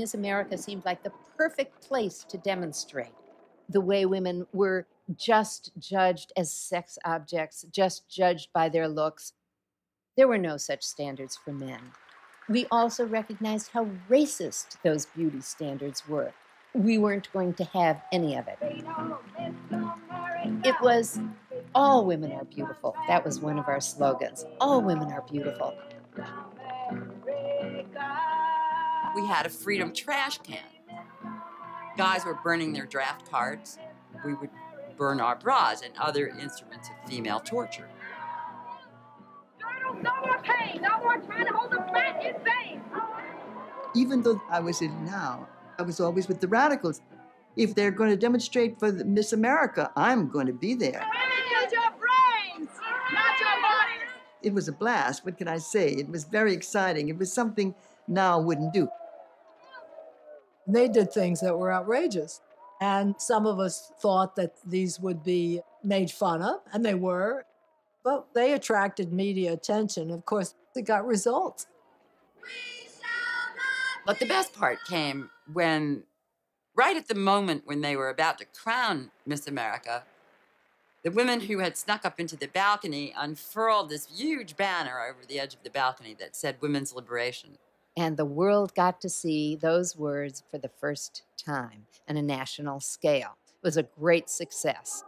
Miss America seemed like the perfect place to demonstrate the way women were just judged as sex objects, just judged by their looks. There were no such standards for men. We also recognized how racist those beauty standards were. We weren't going to have any of it. It was, all women are beautiful. That was one of our slogans. All women are beautiful. We had a freedom trash can. Guys were burning their draft cards. We would burn our bras and other instruments of female torture. No more pain, no more trying to hold a flat in vain. Even though I was in Now, I was always with the radicals. If they're going to demonstrate for Miss America, I'm going to be there. Women need your brains, not your bodies. It was a blast, what can I say? It was very exciting. It was something Now wouldn't do. They did things that were outrageous. And some of us thought that these would be made fun of, and they were. But they attracted media attention. Of course, it got results. But the best part came when, right at the moment when they were about to crown Miss America, the women who had snuck up into the balcony unfurled this huge banner over the edge of the balcony that said Women's Liberation. And the world got to see those words for the first time on a national scale. It was a great success.